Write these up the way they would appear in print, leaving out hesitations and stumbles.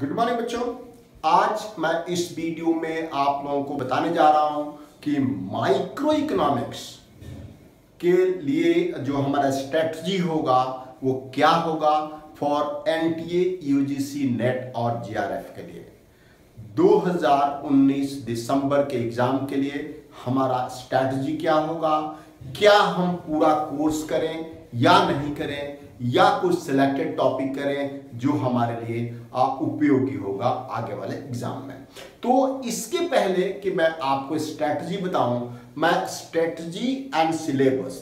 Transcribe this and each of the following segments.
Good morning बच्चों, आज मैं इस वीडियो में आप लोगों को बताने जा रहा हूं कि माइक्रो इकोनॉमिक्स के लिए जो हमारा स्ट्रेटजी होगा वो क्या होगा फॉर एनटीए यूजीसी नेट और जेआरएफ के लिए। 2019 दिसंबर के एग्जाम के लिए हमारा स्ट्रेटजी क्या होगा, क्या हम पूरा कोर्स करें या नहीं करें या कुछ सिलेक्टेड टॉपिक करें जो हमारे लिए उपयोगी होगा आगे वाले एग्जाम में। तो इसके पहले कि मैं आपको स्ट्रेटजी बताऊं, मैं स्ट्रेटजी एंड सिलेबस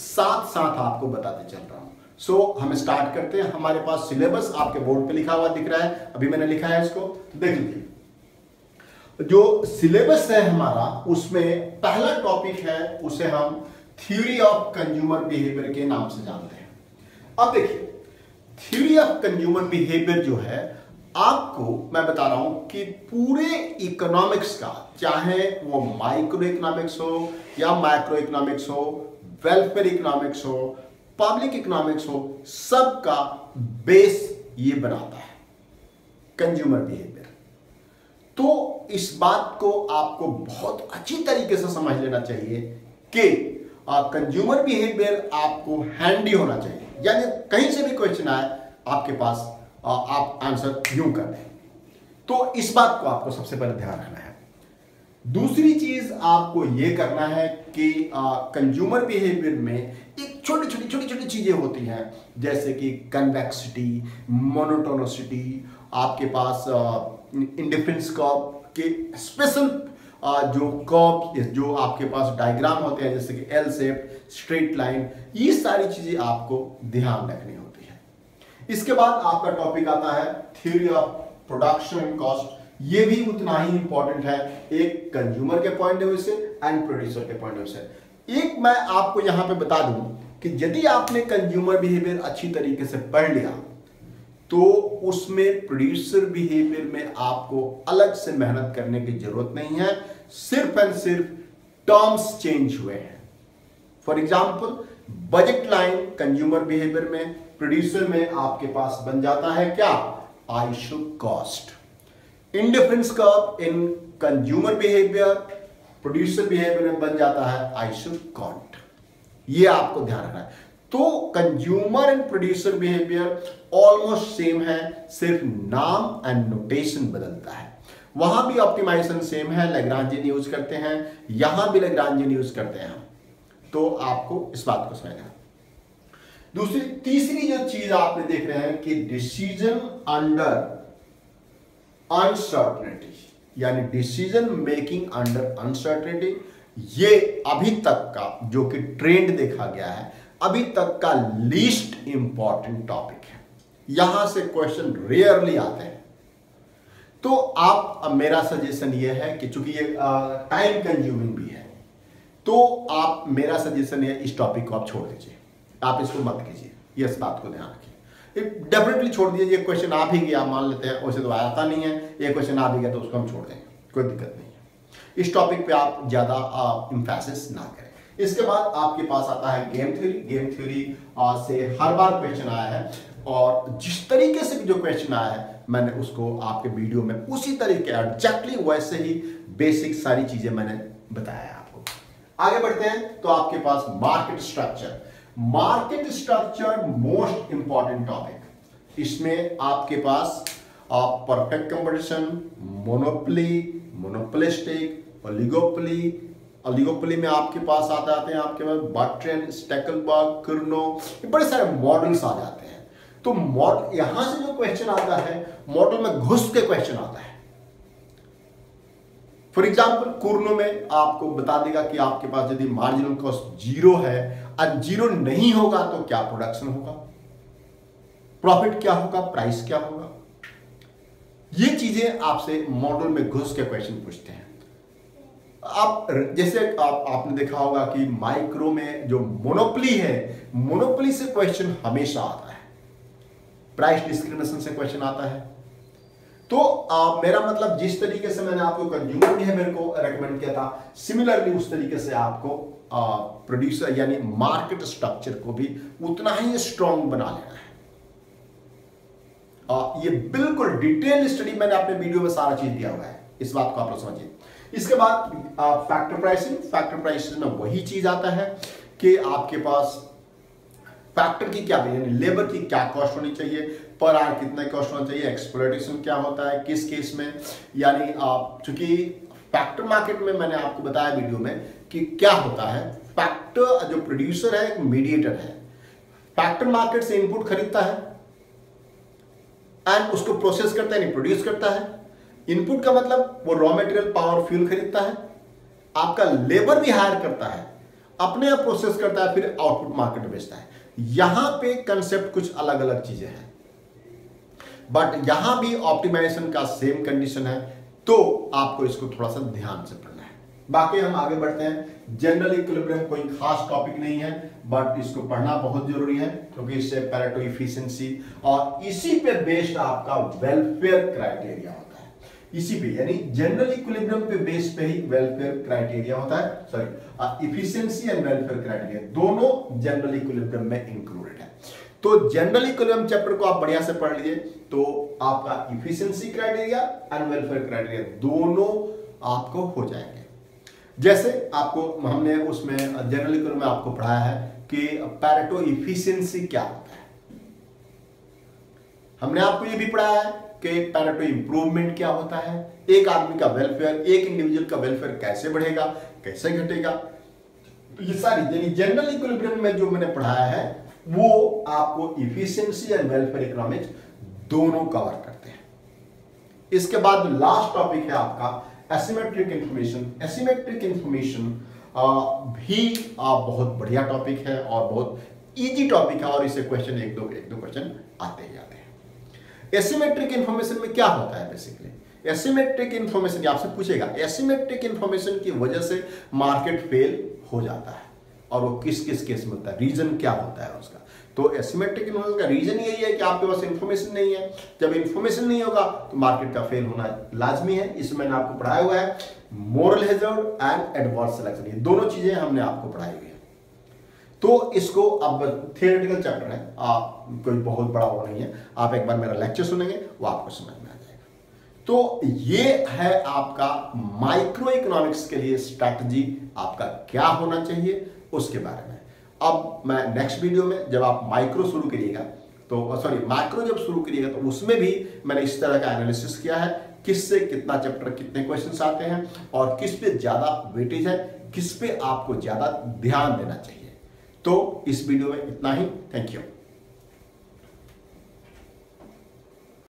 साथ साथ आपको बताते चल रहा हूं। सो हम स्टार्ट करते हैं। हमारे पास सिलेबस आपके बोर्ड पे लिखा हुआ दिख रहा है, अभी मैंने लिखा है, इसको देख लीजिए। जो सिलेबस है हमारा उसमें पहला टॉपिक है, उसे हम थ्योरी ऑफ कंज्यूमर बिहेवियर के नाम से जानते हैं। अब देखिए, थ्योरी ऑफ कंज्यूमर बिहेवियर जो है, आपको मैं बता रहा हूं कि पूरे इकोनॉमिक्स का, चाहे वो माइक्रो इकोनॉमिक्स हो या माइक्रो इकोनॉमिक्स हो, वेलफेयर इकोनॉमिक्स हो, पब्लिक इकोनॉमिक्स हो, सबका बेस ये बनाता है कंज्यूमर बिहेवियर। तो इस बात को आपको बहुत अच्छी तरीके से समझ लेना चाहिए कि कंज्यूमर बिहेवियर आपको हैंडी होना चाहिए, यानी कहीं से भी क्वेश्चन आए आपके पास आप आंसर यूं कर दें। तो इस बात को आपको सबसे पहले ध्यान रखना है। दूसरी चीज आपको यह करना है कि कंज्यूमर बिहेवियर में एक छोटी छोटी चीजें होती हैं, जैसे कि कन्वेक्सिटी, मोनोटोनोसिटी, आपके पास इंडिफरेंस कर्व के स्पेशल जो कर्व, जो आपके पास डायग्राम होते हैं जैसे कि एल शेप, स्ट्रेट लाइन, ये सारी चीजें आपको ध्यान रखनी होती है। इसके बाद आपका टॉपिक आता है theory of production and cost. ये भी उतना ही इंपॉर्टेंट है, एक कंज्यूमर के पॉइंट ऑफ व्यू से एंड प्रोड्यूसर के पॉइंट ऑफ व्यू से। एक मैं आपको यहां पे बता दूं कि यदि आपने कंज्यूमर बिहेवियर अच्छी तरीके से पढ़ लिया तो उसमें प्रोड्यूसर बिहेवियर में आपको अलग से मेहनत करने की जरूरत नहीं है, सिर्फ एंड सिर्फ टर्म्स चेंज हुए हैं। For example, budget line consumer behaviour में, प्रोड्यूसर में आपके पास बन जाता है क्या, iso cost. Indifference curve in consumer behaviour, producer behaviour में बन जाता है आई शो कॉन्ट। ये आपको ध्यान रखना है। तो consumer and producer behaviour almost same है, सिर्फ नाम एंड नोटेशन बदलता है। वहां भी ऑप्टिमाइजेशन सेम है, लैग्रांजियन यूज करते हैं, यहां भी लैग्रांजियन यूज करते हैं। तो आपको इस बात को समझना है। दूसरी तीसरी जो चीज आपने देख रहे हैं कि डिसीजन अंडर अनसर्टेनिटी, यानी डिसीजन मेकिंग अंडर अनसर्टेनिटी, ये अभी तक का जो कि ट्रेंड देखा गया है, अभी तक का लीस्ट इंपॉर्टेंट टॉपिक है। यहां से क्वेश्चन रेयरली आते हैं। तो आप, मेरा सजेशन ये है कि चूंकि ये टाइम कंज्यूमिंग भी है, तो आप, मेरा सजेशन है इस टॉपिक को आप छोड़ दीजिए, आप इसको मत कीजिए, ये इस बात को ध्यान रखिए। डेफिनेटली छोड़ दीजिए। क्वेश्चन आ भी गया मान लेते हैं, वैसे तो आता नहीं है, ये क्वेश्चन आ भी गया तो उसको हम छोड़ देंगे, कोई दिक्कत नहीं है। इस टॉपिक पे आप ज्यादा इम्फेसिस ना करें। इसके बाद आपके पास आता है गेम थ्योरी। गेम थ्योरी से हर बार क्वेश्चन आया है और जिस तरीके से जो क्वेश्चन आया है मैंने उसको आपके वीडियो में उसी तरीके एग्जैक्टली वैसे ही बेसिक सारी चीजें मैंने बताया आपको। आगे बढ़ते हैं तो आपके पास market structure. Market structure most important topic. इसमें आपके पास perfect competition, monopoly, monopolistic, oligopoly, oligopoly में आपके पास आते हैं आपके पास बर्ट्रेंड, स्टैकलबर्ग, किर्नो, बड़े सारे मॉडल्स आ जाते हैं। तो मॉडल, यहां से जो क्वेश्चन आता है मॉडल में घुस के क्वेश्चन आता है। फॉर एग्जाम्पल, किर्नो में आपको बता देगा कि आपके पास यदि मार्जिनल कॉस्ट जीरो है और जीरो नहीं होगा तो क्या प्रोडक्शन होगा, प्रॉफिट क्या होगा, प्राइस क्या होगा। ये चीजें आपसे मॉडल में घुस के क्वेश्चन पूछते हैं। आप जैसे आपने देखा होगा कि माइक्रो में जो मोनोपोली है, मोनोपोली से क्वेश्चन हमेशा आता है, प्राइस डिस्क्रिमिनेशन से क्वेश्चन आता है। तो मेरा मतलब, जिस तरीके से मैंने आपको कंज्यूमर बिहेवियर को रेकमेंड किया था, सिमिलरली उस तरीके से आपको प्रोड्यूसर यानी मार्केट स्ट्रक्चर को भी उतना ही स्ट्रांग बना लेना है। ये बिल्कुल डिटेल स्टडी मैंने अपने वीडियो में सारा चीज दिया हुआ है, इस बात को आप लोग समझिए। इसके बाद फैक्टर प्राइसिंग में वही चीज आता है कि आपके पास फैक्टर की क्या, यानी लेबर की क्या कॉस्ट होनी चाहिए, पर आर कितना कॉस्ट होना चाहिए, एक्सप्लॉयटेशन क्या होता है किस केस में, यानी आप चूंकि फैक्टर मार्केट में मैंने आपको बताया वीडियो में कि क्या होता है। फैक्टर जो प्रोड्यूसर है एक मीडिएटर है, फैक्टर मार्केट से इनपुट खरीदता है एंड उसको प्रोसेस करता है यानी प्रोड्यूस करता है। इनपुट का मतलब वो रॉ मटेरियल, पावर, फ्यूल खरीदता है, आपका लेबर भी हायर करता है, अपने आप प्रोसेस करता है, फिर आउटपुट मार्केट में बेचता है। यहां पे कंसेप्ट कुछ अलग अलग चीजें हैं, बट यहां भी ऑप्टिमाइजेशन का सेम कंडीशन है, तो आपको इसको थोड़ा सा ध्यान से पढ़ना है। बाकी हम आगे बढ़ते हैं। जनरल इक्विलिब्रियम कोई खास टॉपिक नहीं है, बट इसको पढ़ना बहुत जरूरी है क्योंकि इससे पैरेटो एफिशिएंसी और इसी पे बेस्ड आपका वेलफेयर क्राइटेरिया होता है। इसी पे यानी जनरल इक्विलिब्रियम पे बेस्ड पे ही वेलफेयर क्राइटेरिया होता है, sorry efficiency and welfare criteria दोनों जनरल इक्विलिब्रियम में इंक्लूडेड है। तो जनरल इक्विलिब्रियम चैप्टर को आप बढ़िया से पढ़ लीजिए, तो आपका efficiency criteria and welfare criteria दोनों आपको हो जाएंगे। जैसे आपको हमने उसमें जनरल इकोनॉमी में आपको पढ़ाया है कि पैरेटो एफिशिएंसी क्या होता है, हमने आपको ये भी पढ़ाया है कि पैरेटो इंप्रूवमेंट क्या होता है, एक आदमी का वेलफेयर, एक इंडिविजुअल का वेलफेयर कैसे बढ़ेगा कैसे घटेगा, तो ये सारी जनरल इक्विलिब्रियम में जो मैंने पढ़ाया है वो आपको एफिशिएंसी एंड वेलफेयर इकोनॉमिक्स दोनों कवर करते हैं। इसके बाद लास्ट टॉपिक है आपका एसिमेट्रिक इंफॉर्मेशन। एसिमेट्रिक इंफॉर्मेशन भी बहुत बढ़िया टॉपिक है और बहुत इजी टॉपिक है, और इसे क्वेश्चन एक दो क्वेश्चन आते ही आते हैं। एसिमेट्रिक इंफॉर्मेशन में क्या होता है बेसिकली, एसिमेट्रिक इंफॉर्मेशन आपसे पूछेगा एसिमेट्रिक इंफॉर्मेशन की वजह से मार्केट फेल हो जाता है और वो किस किस केस में होता है, रीजन क्या होता है उसका। तो एसिमेट्रिक इन्फॉर्मेशन का रीजन यही है कि आपके पास इन्फॉर्मेशन नहीं है, जब इन्फॉर्मेशन नहीं होगा तो मार्केट का फेल होना लाजमी है। इसमें मैंने आपको पढ़ाया हुआ है moral hazard and adverse selection, ये दोनों चीजें हमने आपको पढ़ाई हुई है। तो इसको अब थियोरेटिकल चैप्टर है, कोई बहुत बड़ा वो नहीं है, आप एक बार मेरा लेक्चर सुनेंगे वो आपको समझ में आ जाएगा। तो ये है आपका माइक्रो इकोनॉमिक्स के लिए स्ट्रैटेजी आपका क्या होना चाहिए उसके बारे में। अब मैं नेक्स्ट वीडियो में जब आप माइक्रो शुरू करिएगा तो मैक्रो जब शुरू करिएगा तो उसमें भी मैंने इस तरह का एनालिसिस किया है, किससे कितना चैप्टर कितने क्वेश्चंस आते हैं और किस पे ज्यादा वेटेज है, किस पे आपको ज्यादा ध्यान देना चाहिए। तो इस वीडियो में इतना ही, थैंक यू।